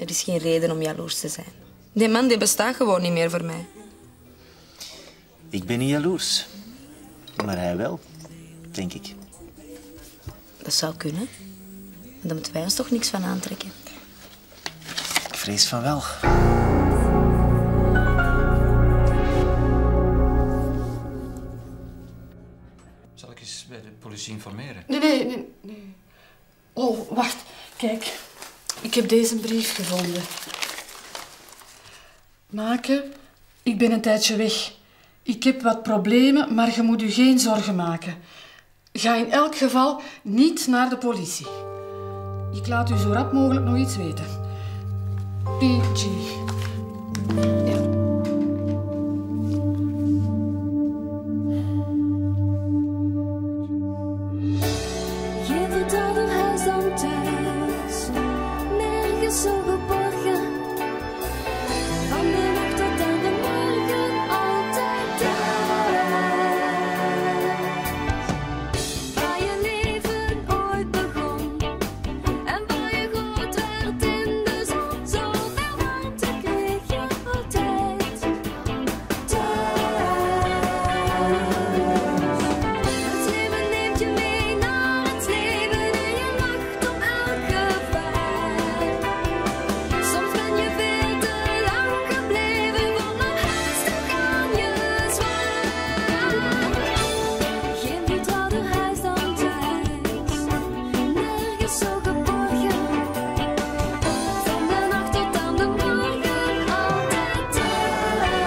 Er is geen reden om jaloers te zijn. Die man die bestaat gewoon niet meer voor mij. Ik ben niet jaloers. Maar hij wel, denk ik. Dat zou kunnen. Maar dan moeten wij ons toch niks van aantrekken. Ik vrees van wel. Zal ik eens bij de politie informeren? Nee. Oh, wacht. Kijk. Ik heb deze brief gevonden. Maken. Ik ben een tijdje weg. Ik heb wat problemen, maar je moet je geen zorgen maken. Ga in elk geval niet naar de politie. Ik laat u zo rap mogelijk nog iets weten. PG. Ja. Geef het oude huis dan thuis, nergens zo geborgen. Van de nacht tot aan de morgen, altijd thuis. Waar je leven ooit begon en waar je groot werd in de zon, zoveel warmte kreeg je altijd thuis. Het leven neemt je mee naar het leven en je lacht om elk gevaar. Soms ben je veel te lang gebleven, want mijn huis toch aan je zwaar. Geef dit oude huis dan thuis, nergens zo geborgen. Van de nacht tot aan de morgen, altijd thuis.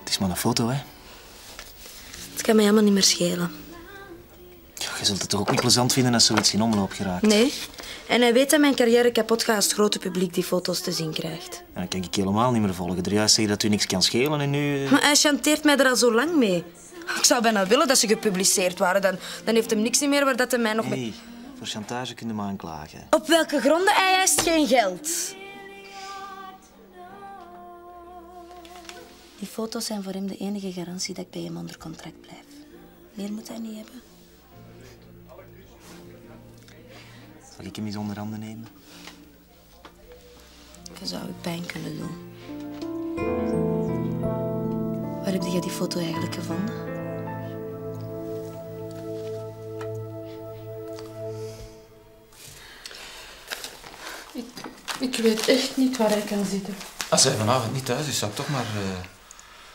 Het is maar een foto, hè? Het kan mij helemaal niet meer schelen. Je zult het toch ook niet plezant vinden als zoiets in omloop geraakt? Nee. En hij weet dat mijn carrière kapot gaat als het grote publiek die foto's te zien krijgt. Ja, dan kan ik je helemaal niet meer volgen. Er juist zeggen dat u niks kan schelen en nu... Maar hij chanteert mij er al zo lang mee. Ik zou bijna willen dat ze gepubliceerd waren. Dan heeft hem niks meer waar dat hij mij nog... Nee, voor chantage kunnen we aanklagen. Op welke gronden? Hij eist geen geld. Die foto's zijn voor hem de enige garantie dat ik bij hem onder contract blijf. Meer moet hij niet hebben. Zal ik hem eens onder handen nemen? Dat zou ik pijn kunnen doen. Waar heb jij die foto eigenlijk gevonden? Ik weet echt niet waar hij kan zitten. Als hij vanavond niet thuis is, zou ik toch maar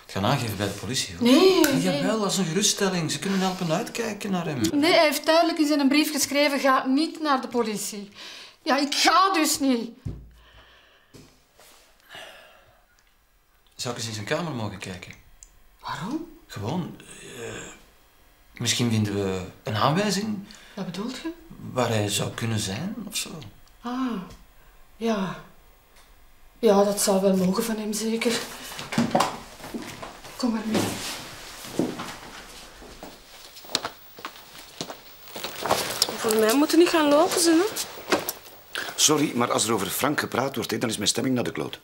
het gaan aangeven bij de politie. Hoor. Nee. Jawel, dat is een geruststelling. Ze kunnen helpen uitkijken naar hem. Nee, hij heeft duidelijk in zijn brief geschreven, ga niet naar de politie. Ja, ik ga dus niet. Zou ik eens in zijn kamer mogen kijken? Waarom? Gewoon, misschien vinden we een aanwijzing. Wat bedoelt je? Waar hij zou kunnen zijn, of zo. Ah, ja. Ja, dat zou wel mogen van hem, zeker. Kom maar mee. Voor mij moeten niet gaan lopen ze, hè? Sorry, maar als er over Frank gepraat wordt, dan is mijn stemming naar de kloot.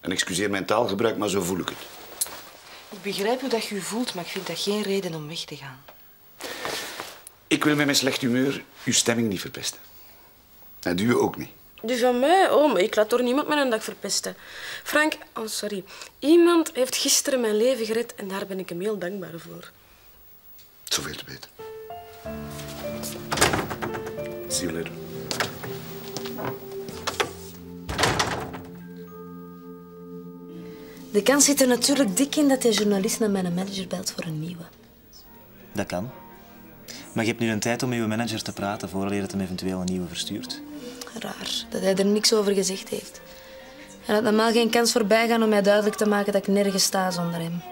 En excuseer mijn taalgebruik, maar zo voel ik het. Ik begrijp hoe dat je je voelt, maar ik vind dat geen reden om weg te gaan. Ik wil met mijn slecht humeur uw stemming niet verpesten. En uw ook niet. Die van mij? Oh, maar ik laat door niemand mijn dag verpesten. Frank, oh sorry. Iemand heeft gisteren mijn leven gered en daar ben ik hem heel dankbaar voor. Zoveel te weten. See you later. De kans zit er natuurlijk dik in dat de journalist naar mijn manager belt voor een nieuwe. Dat kan. Maar je hebt nu een tijd om met je manager te praten vooraleer het hem eventueel een nieuwe verstuurt. Raar, dat hij er niks over gezegd heeft. Hij had normaal geen kans voorbij gaan om mij duidelijk te maken dat ik nergens sta zonder hem.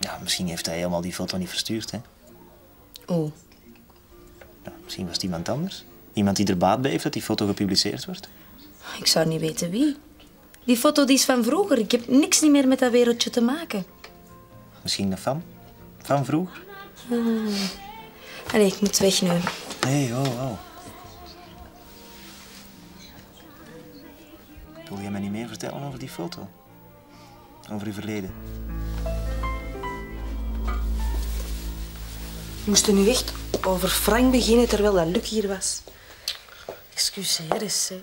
Ja, misschien heeft hij helemaal die foto niet verstuurd, hè? Oh. Ja, misschien was het iemand anders. Iemand die er baat bij heeft dat die foto gepubliceerd wordt. Ik zou niet weten wie. Die foto die is van vroeger. Ik heb niks niet meer met dat wereldje te maken. Misschien de fan? Van vroeger? Allee, ik moet weg nu. Nee, oh. Wil jij mij niet meer vertellen over die foto? Over uw verleden? We moesten nu echt over Frank beginnen terwijl dat Luc hier was. Excuseer eens, zeg.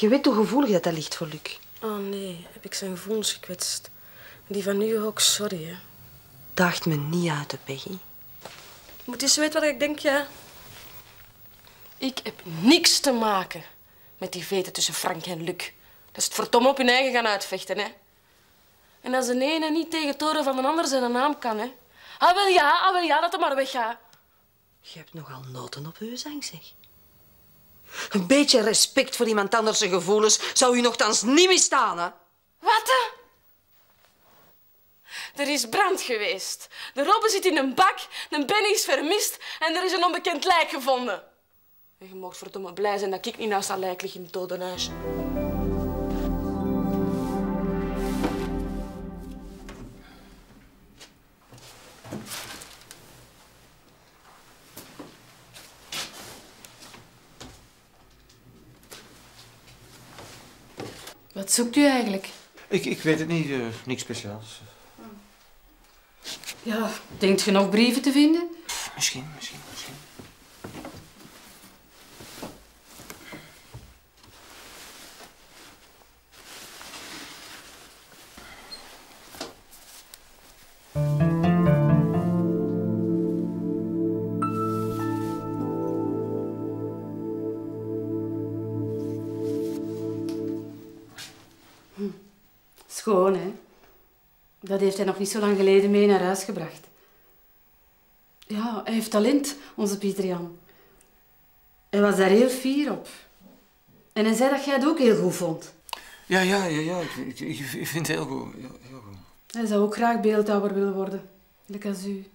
Je weet hoe gevoelig dat ligt voor Luc. Oh nee, heb ik zijn gevoelens gekwetst. Die van nu ook, sorry, hè. Daagt me niet uit, Peggy. Moet eens weten wat ik denk, ja. Ik heb niks te maken met die veten tussen Frank en Luc. Dat is het verdomme op hun eigen gaan uitvechten, hè. En als de ene niet tegen het toren van de ander zijn naam kan, hè. Ah wel ja, dat het maar weggaat. Je hebt nogal noten op je zang, zeg. Een beetje respect voor iemand anders zijn gevoelens zou u nogthans niet misstaan, hè. Wat, hè? Er is brand geweest. De Robben zit in een bak, de Benny is vermist en er is een onbekend lijk gevonden. En je mag verdomme blij zijn dat ik niet naast dat lijk lig in het dodenhuis. Wat zoekt u eigenlijk? Ik weet het niet. Niks speciaals. Ja, denkt je nog brieven te vinden? Misschien. Schoon, hè? Dat heeft hij nog niet zo lang geleden mee naar huis gebracht. Ja, hij heeft talent, onze Pieter Jan. Hij was daar heel fier op. En hij zei dat jij het ook heel goed vond. Ja. Ik vind het heel goed. Heel goed. Hij zou ook graag beeldhouwer willen worden, net als u.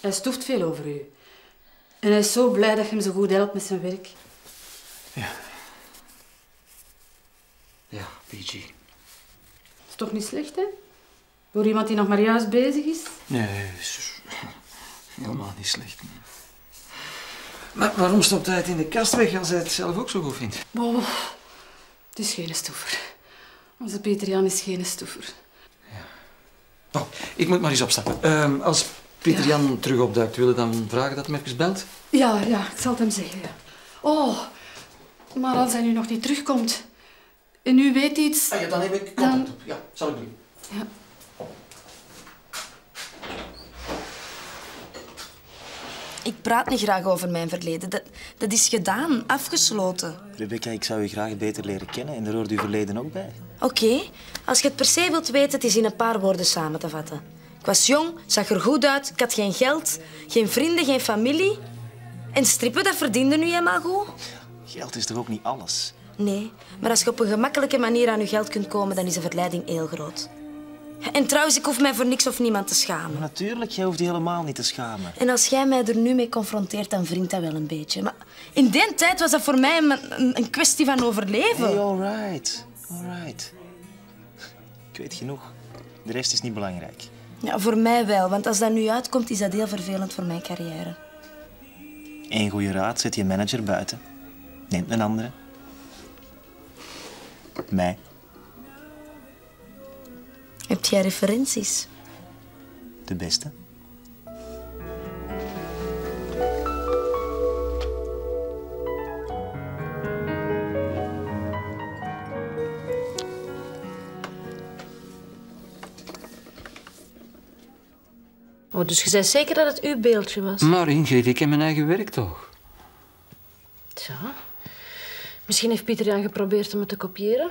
Hij stoeft veel over u. En hij is zo blij dat je hem zo goed helpt met zijn werk. Ja, PG. Dat is toch niet slecht, hè? Voor iemand die nog maar juist bezig is? Nee, is helemaal niet slecht. Nee. Maar waarom stopt hij het in de kast weg als hij het zelf ook zo goed vindt? Oh, het is geen stoever. Onze Pieter Jan is geen stoever. Ja. Oh, ik moet maar eens opstappen. Als Pieter Jan terug opduikt, wil je dan vragen dat hij even belt? Ja, ik zal het hem zeggen. Ja. Oh, maar als hij nu nog niet terugkomt en u weet iets... Ah, ja, dan heb ik contact op. Ja, zal ik doen. Ja. Ik praat niet graag over mijn verleden. Dat is gedaan, afgesloten. Rebecca, ik zou je graag beter leren kennen en daar hoort uw verleden ook bij. Oké. Als je het per se wilt weten, het is in een paar woorden samen te vatten. Ik was jong, zag er goed uit, ik had geen geld, geen vrienden, geen familie. En strippen, dat verdiende nu helemaal goed. Geld is toch ook niet alles? Nee, maar als je op een gemakkelijke manier aan je geld kunt komen, dan is de verleiding heel groot. En trouwens, ik hoef mij voor niks of niemand te schamen. Maar natuurlijk, jij hoeft je helemaal niet te schamen. En als jij mij er nu mee confronteert, dan wringt dat wel een beetje. Maar in die tijd was dat voor mij een kwestie van overleven. Hey, all right. Ik weet genoeg. De rest is niet belangrijk. Ja, voor mij wel, want als dat nu uitkomt, is dat heel vervelend voor mijn carrière. Eén goede raad, zet je manager buiten. Neemt een andere. Mij. Heb jij referenties? De beste. Oh, dus je zei zeker dat het uw beeldje was? Maar Ingrid, ik heb mijn eigen werk toch? Tja. Misschien heeft Pieter Jan geprobeerd om het te kopiëren.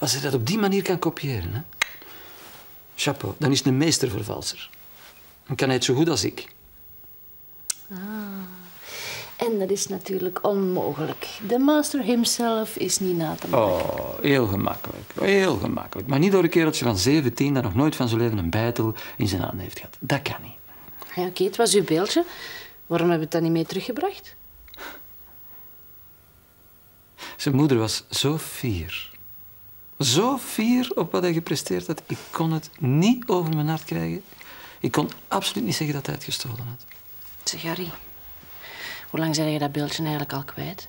Als hij dat op die manier kan kopiëren, hè? Chapeau, dan is het een meestervervalser. Dan kan hij het zo goed als ik. Ah. En dat is natuurlijk onmogelijk. De master himself is niet na te maken. Oh, heel gemakkelijk. Maar niet door een kereltje van 17 dat nog nooit van zijn leven een beitel in zijn handen heeft gehad. Dat kan niet. Ja, oké, het was uw beeldje. Waarom hebben we het dan niet mee teruggebracht? Zijn moeder was zo fier. Zo fier op wat hij gepresteerd had. Ik kon het niet over mijn hart krijgen. Ik kon absoluut niet zeggen dat hij het gestolen had. Zeg, Harry, hoe lang zijn je dat beeldje eigenlijk al kwijt?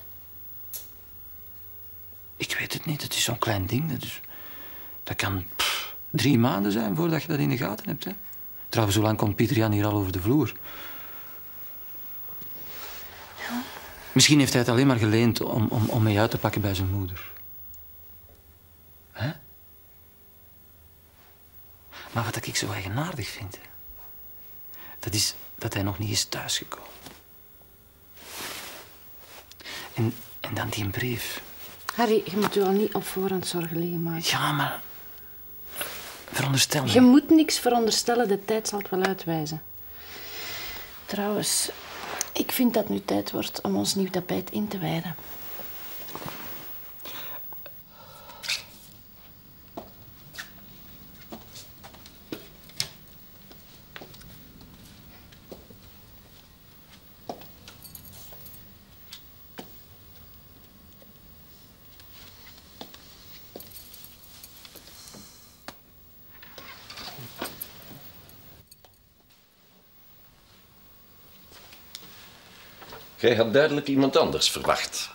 Ik weet het niet. Het is zo'n klein ding. Dat kan 3 maanden zijn voordat je dat in de gaten hebt. Hè? Trouwens, zo lang komt Pieter Jan hier al over de vloer. Misschien heeft hij het alleen maar geleend om mee uit te pakken bij zijn moeder. Hè? Maar wat ik zo eigenaardig vind, dat is dat hij nog niet is thuisgekomen. En dan die brief. Harry, je moet je al niet op voorhand zorgen liggen maken. Ja, maar... Veronderstel me. Je moet niks veronderstellen, de tijd zal het wel uitwijzen. Trouwens, ik vind dat het nu tijd wordt om ons nieuw tapijt in te wijden. Jij had duidelijk iemand anders verwacht.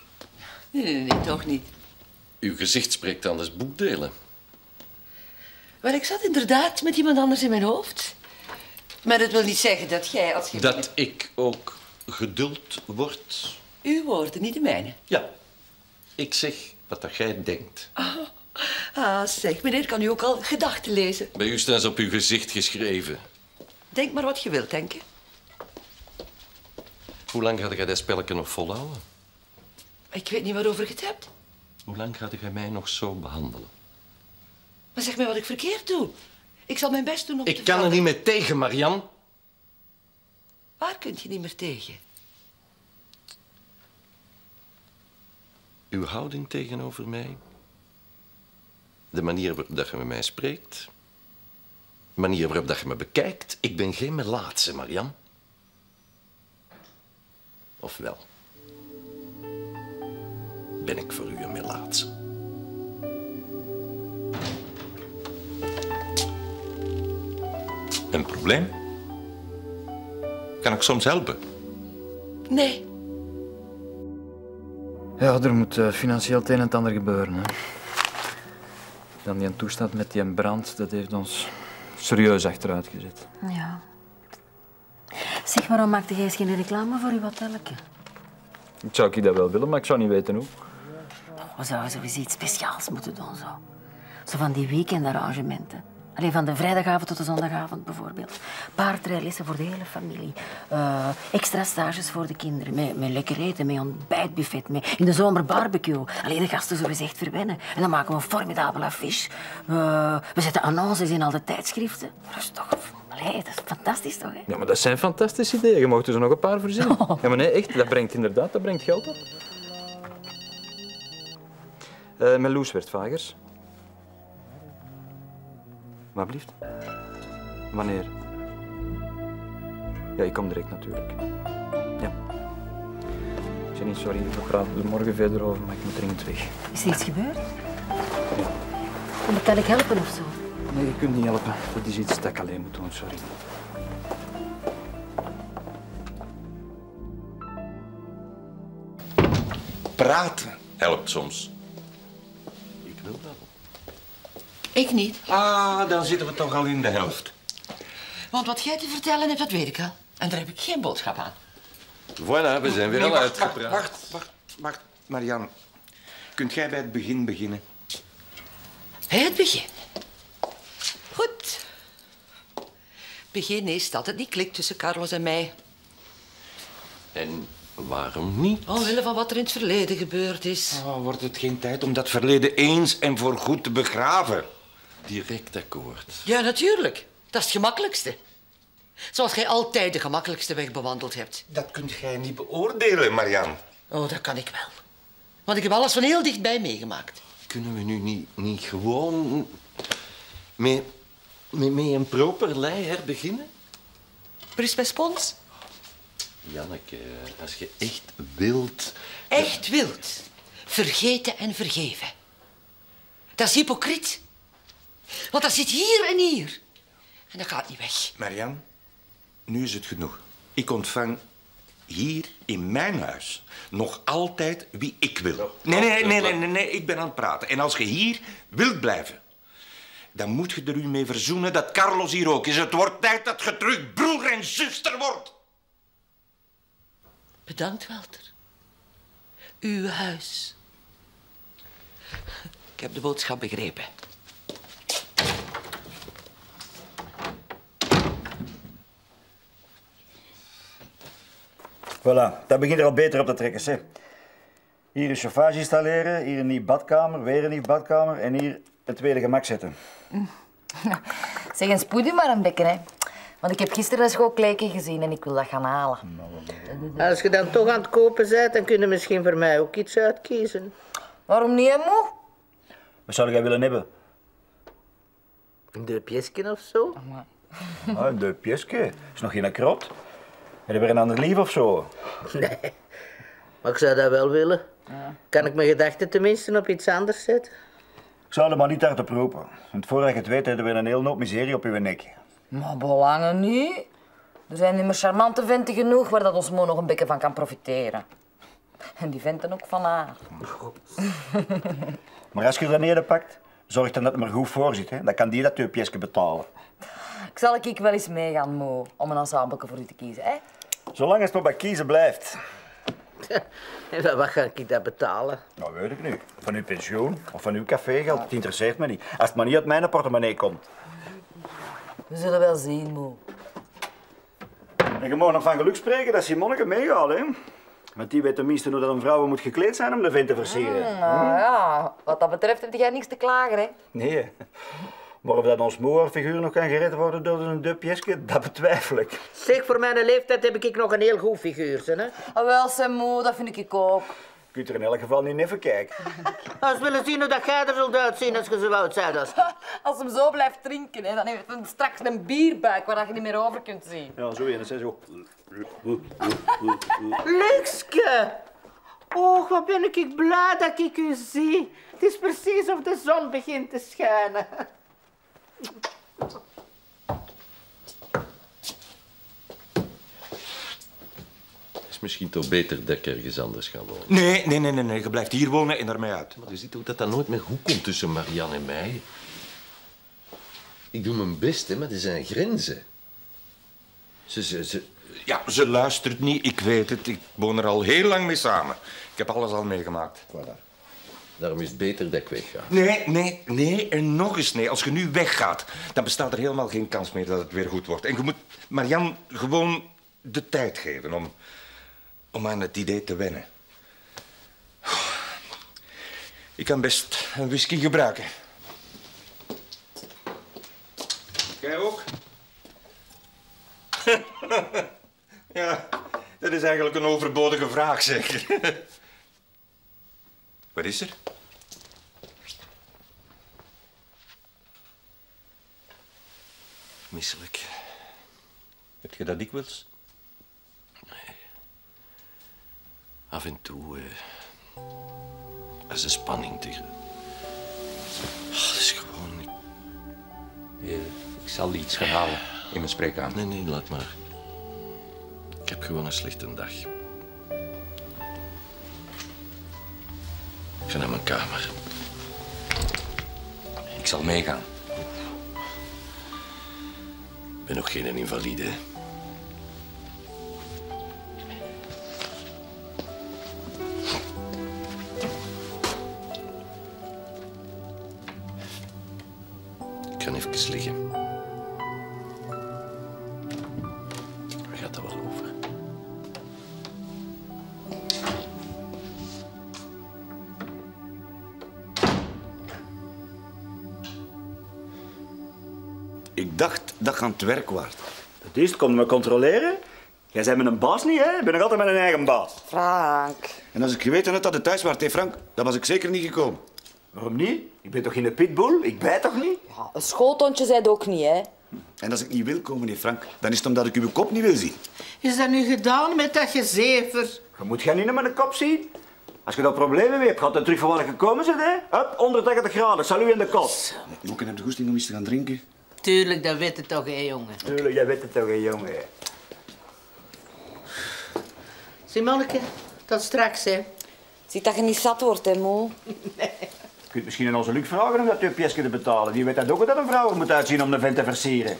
Nee, toch niet. Uw gezicht spreekt anders boekdelen. Wel, ik zat inderdaad met iemand anders in mijn hoofd. Maar dat wil niet zeggen dat jij als je... Dat ik ook geduld word. Uw woorden, niet de mijne. Ja. Ik zeg wat dat jij denkt. Ah, zeg, meneer kan u ook al gedachten lezen. Bij u staan ze op uw gezicht geschreven. Denk maar wat je wilt denken. Hoe lang ga jij dat spelletje nog volhouden? Ik weet niet waarover je het hebt. Hoe lang ga jij mij nog zo behandelen? Maar zeg mij wat ik verkeerd doe. Ik zal mijn best doen om te veranderen. Ik kan er niet meer tegen, Marianne. Waar kun je niet meer tegen? Uw houding tegenover mij. De manier waarop je met mij spreekt. De manier waarop je me bekijkt. Ik ben geen melaatse, Marianne. Ofwel, ben ik voor u een melaatse? Een probleem? Kan ik soms helpen? Nee. Ja, er moet financieel het een en het ander gebeuren. Hè. Dan die toestand met die brand, dat heeft ons serieus achteruit gezet. Ja. Zeg, waarom maakte jij eens geen reclame voor uw hotelke? Ik zou dat wel willen, maar ik zou niet weten hoe. Oh, we zouden sowieso iets speciaals moeten doen, zo. Zo van die weekendarrangementen. Alleen van de vrijdagavond tot de zondagavond, bijvoorbeeld. Paardrijlessen voor de hele familie. Extra stages voor de kinderen. Met lekker eten, met ontbijtbuffet, met in de zomer barbecue. Alleen de gasten zogezegd verwennen. En dan maken we een formidabel affiche. We zetten annonces in al de tijdschriften. Dat is toch... Allee, dat is fantastisch toch, hè? Ja, maar dat zijn fantastische ideeën. Je mag er zo nog een paar voorzien. Oh. Ja, maar nee, echt. Dat brengt inderdaad, dat brengt geld op. Mijn Loes werd vagers. Maar blieft. Wanneer? Ja, ik kom direct natuurlijk. Ja. Jenny, sorry, we praten er morgen verder over, maar ik moet dringend weg. Is er iets gebeurd? Ja. Kan ik helpen of zo? Nee, je kunt niet helpen. Dat is iets dat ik alleen moet doen, sorry. Praten helpt soms. Ik wil dat. Ik niet. Ah, dan zitten we toch al in de helft. Want wat jij te vertellen hebt, dat weet ik al. En daar heb ik geen boodschap aan. Voilà, we zijn weer al uitgepraat. Wacht, Marianne. Kunt jij bij het begin beginnen? Bij het begin? Goed. Het begin is dat het niet klikt tussen Carlos en mij. En waarom niet? Omwille van wat er in het verleden gebeurd is. Oh, wordt het geen tijd om dat verleden eens en voorgoed te begraven? Direct akkoord. Ja, natuurlijk. Dat is het gemakkelijkste. Zoals jij altijd de gemakkelijkste weg bewandeld hebt. Dat kunt jij niet beoordelen, Marianne. Oh, dat kan ik wel. Want ik heb alles van heel dichtbij meegemaakt. Kunnen we nu niet gewoon... Met een proper lei herbeginnen? Pris bij spons? Janneke, als je echt wilt... Echt wilt? Vergeten en vergeven. Dat is hypocriet. Want dat zit hier en hier. En dat gaat niet weg. Marianne, nu is het genoeg. Ik ontvang hier in mijn huis nog altijd wie ik wil. Nee, ik ben aan het praten. En als je hier wilt blijven... Dan moet je er u mee verzoenen dat Carlos hier ook is. Het wordt tijd dat je terug broer en zuster wordt. Bedankt, Walter. uw huis. Ik heb de boodschap begrepen. Voilà, dat begint er al beter op te trekken, hè. Hier een chauffage installeren, hier een nieuwe badkamer, weer een nieuwe badkamer en hier het tweede gemak zetten. Zeg, een spoed u maar een bekken, hè. Want ik heb gisteren een schoolkleedje gezien en ik wil dat gaan halen. Als je dan toch aan het kopen bent, dan kun je misschien voor mij ook iets uitkiezen. Waarom niet, hè, moe? Wat zou jij willen hebben? Een deupjesje of zo? Oh, een deupjesje? Is nog geen krot. Hebben we een ander lief of zo? Nee, maar ik zou dat wel willen. Ja. Kan ik mijn gedachten tenminste op iets anders zetten? Ik zou er maar niet hardop roepen. Want voordat je het weet, hebben we een hele hoop miserie op je nek. Maar belangen niet. Er zijn immers charmante venten genoeg waar dat ons moe nog een beetje van kan profiteren. En die venten ook van haar. Maar als je er neer pakt, zorg dan dat het maar goed voor zit. Hè? Dan kan die dat deupjesje betalen. Ik zal ik wel eens meegaan, Mo, om een ensembleke voor u te kiezen, hè? Zolang het nog bij kiezen blijft. En wat ga ik dat betalen? Nou, weet ik niet. Van uw pensioen of van uw cafégeld, het interesseert me niet. Als het maar niet uit mijn portemonnee komt. We zullen wel zien, Mo. En je mag nog van geluk spreken dat Simonneke meegaat, hè? Want die weet tenminste hoe dat een vrouw moet gekleed zijn om de vent te versieren. Ja, wat dat betreft heb jij niks te klagen, hè? Nee. Maar of dat ons moerfiguur nog kan gered worden door een deupjesje, dat betwijfel ik. Zeg, voor mijn leeftijd heb ik nog een heel goed figuur, hè? Ah, wel, Simmo, dat vind ik ook. Je kunt er in elk geval niet even kijken. Als we willen zien hoe dat jij er zult uitzien als je zo oud bent. Als hem zo blijft drinken, hè, dan heeft hij straks een bierbuik waar je niet meer over kunt zien. Ja, zo eens, hè, zo. Luxke! Och, wat ben ik blij dat ik u zie. Het is precies of de zon begint te schijnen. Het is misschien toch beter dat ik ergens anders ga wonen. Nee. Je blijft hier wonen en daarmee uit. Maar je ziet ook dat dat nooit meer goed komt tussen Marianne en mij. Ik doe mijn best, hè, maar er zijn grenzen. Ja, ze luistert niet. Ik weet het. Ik woon er al heel lang mee samen. Ik heb alles al meegemaakt. Voilà. Daarom is het beter dat ik wegga. Nee en nog eens nee. Als je nu weggaat, dan bestaat er helemaal geen kans meer dat het weer goed wordt. En je moet Marianne gewoon de tijd geven om aan het idee te wennen. Ik kan best een whisky gebruiken. Jij ook? Ja, dat is eigenlijk een overbodige vraag, zeg. Wat is er? Misselijk. Heb je dat dikwijls? Nee. Af en toe. Als de spanning tegen. Oh, dat is gewoon niet. Ik zal iets gaan halen in mijn spreekkamer. Nee, laat maar. Ik heb gewoon een slechte dag. Ik ga naar mijn kamer. Ik zal meegaan. Ik ben nog geen invalide. Ik ga even liggen. Waar gaat dat wel over? Ik dacht dat je aan het werk was. Het is, kon me controleren. Jij bent mijn baas niet, hè? Ik ben nog altijd mijn eigen baas. Frank. En als ik geweten had dat je thuis was, hé Frank, dan was ik zeker niet gekomen. Waarom niet? Ik ben toch geen pitbull? Ik bijt toch niet? Ja, een schooltontje zei het ook niet, hè? En als ik niet wil komen, hé Frank, dan is het omdat ik uw kop niet wil zien. Is dat nu gedaan met dat gezever? Je moet geen niet naar mijn kop zien. Als je dat problemen mee hebt, gaat dan terug van waar je gekomen bent, hè? Hup, 180 graden, salu in de kop. Moeken heb de goesting om iets te gaan drinken. Tuurlijk, dat weet het toch, hé, jongen. Tuurlijk, dat weet het toch, hé, jongen. Simonneke, tot straks, hè. Ziet dat je niet zat wordt, hè, Mo? Nee. Je kunt misschien aan onze Luc vragen om dat deupjesje te betalen. Die weet dat ook dat een vrouw er moet uitzien om de vent te versieren.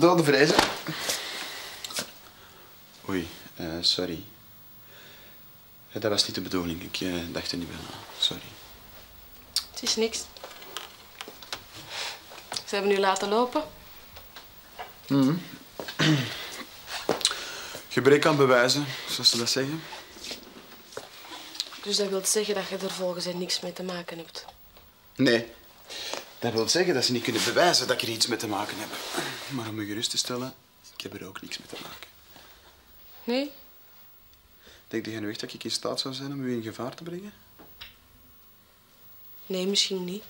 vertelde voor deze. Oei, sorry. Dat was niet de bedoeling. Ik dacht er niet bij na. Sorry. Het is niks. Ze hebben u laten lopen. Mm-hmm. Gebrek aan bewijzen, zoals ze dat zeggen. Dus dat wil zeggen dat je er volgens hen niks mee te maken hebt? Nee. Dat wil zeggen dat ze niet kunnen bewijzen dat ik er iets mee te maken heb. Maar om me gerust te stellen, ik heb er ook niks mee te maken. Nee? Denk jij nu echt dat ik in staat zou zijn om u in gevaar te brengen? Nee, misschien niet.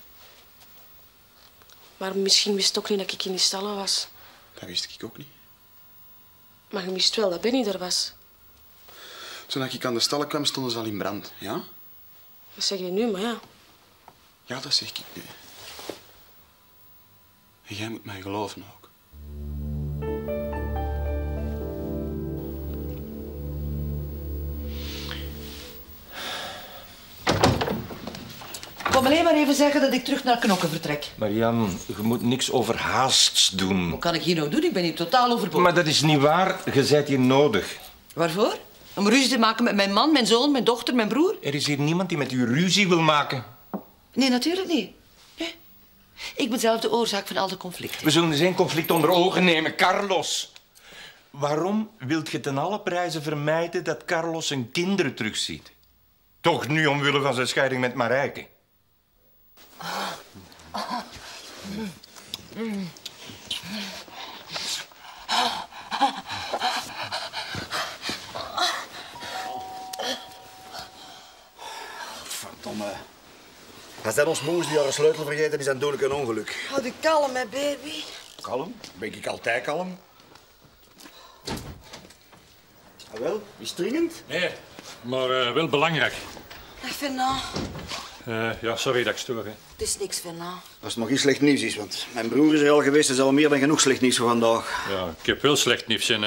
Maar misschien wist ook niet dat ik in die stallen was. Dat wist ik ook niet. Maar je wist wel dat Benny er was. Toen ik aan de stallen kwam, stonden ze al in brand, ja? Dat zeg je nu, maar ja. Ja, dat zeg ik nu. En jij moet mij geloven ook. Ik wil alleen maar even zeggen dat ik terug naar Knokke vertrek. Marianne, je moet niks overhaasts doen. Wat kan ik hier nou doen? Ik ben hier totaal overbodig. Maar dat is niet waar. Je bent hier nodig. Waarvoor? Om ruzie te maken met mijn man, mijn zoon, mijn dochter, mijn broer? Er is hier niemand die met u ruzie wil maken. Nee, natuurlijk niet. Nee. Ik ben zelf de oorzaak van al de conflicten. We zullen geen conflict onder ogen nemen, Carlos. Waarom wilt je ten alle prijzen vermijden dat Carlos zijn kinderen terugziet? Toch nu omwille van zijn scheiding met Marijke. Verdomme. Als dat ons moes die haar sleutel vergeten is, dan doe ik een ongeluk. Houd je kalm, hè, baby. Kalm? Ben ik altijd kalm? Ah, wel? Is het dringend? Nee, maar wel belangrijk. Even nou. Ja, sorry dat ik stoor, hè. Het is niks, Fernand. Als het nog geen slecht nieuws is, want mijn broer is er al geweest, er is al meer dan genoeg slecht nieuws voor vandaag. Ja, ik heb wel slecht nieuws en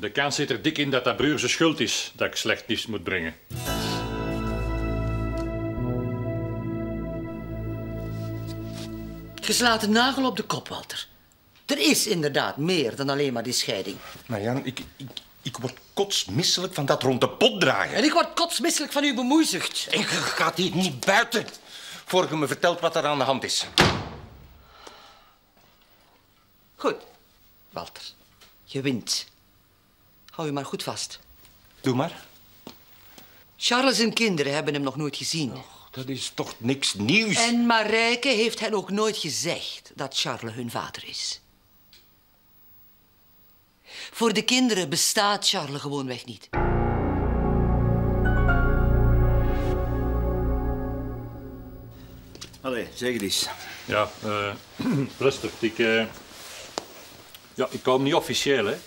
de kans zit er dik in dat dat broer zijn schuld is dat ik slecht nieuws moet brengen. Je slaat de nagel op de kop, Walter. Er is inderdaad meer dan alleen maar die scheiding. Marianne, ik word kotsmisselijk van dat rond de pot draaien. En ik word kotsmisselijk van uw bemoeizucht. En je gaat hier niet buiten voor je me vertelt wat er aan de hand is. Goed, Walter. Je wint. Hou je maar goed vast. Doe maar. Charles en kinderen hebben hem nog nooit gezien. Och, dat is toch niks nieuws. En Marijke heeft hen ook nooit gezegd dat Charles hun vader is. Voor de kinderen bestaat Charles gewoonweg niet. Allee, zeg het eens. Ja, rustig. Ik kom niet officieel, hè.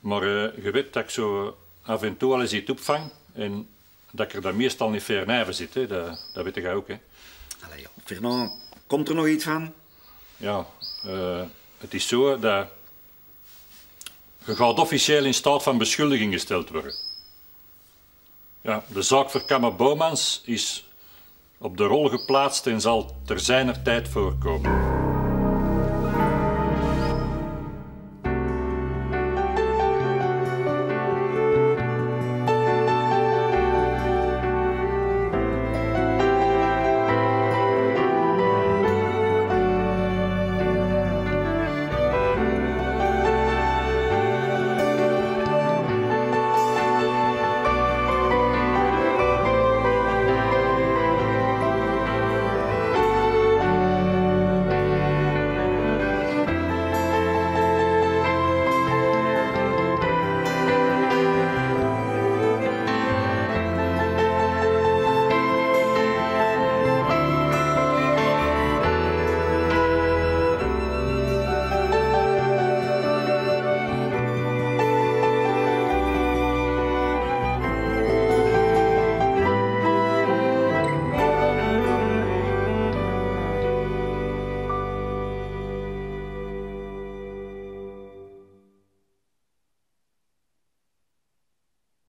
Maar je weet dat ik zo af en toe al eens iets opvang en dat ik er dan meestal niet ver nijven zit, hè. Dat weet jij ook, hè. Allee, joh. Fernand, komt er nog iets van? Ja, het is zo dat... Je gaat officieel in staat van beschuldiging gesteld worden. Ja, de zaak Verkamme Bomans is op de rol geplaatst en zal ter zijner tijd voorkomen.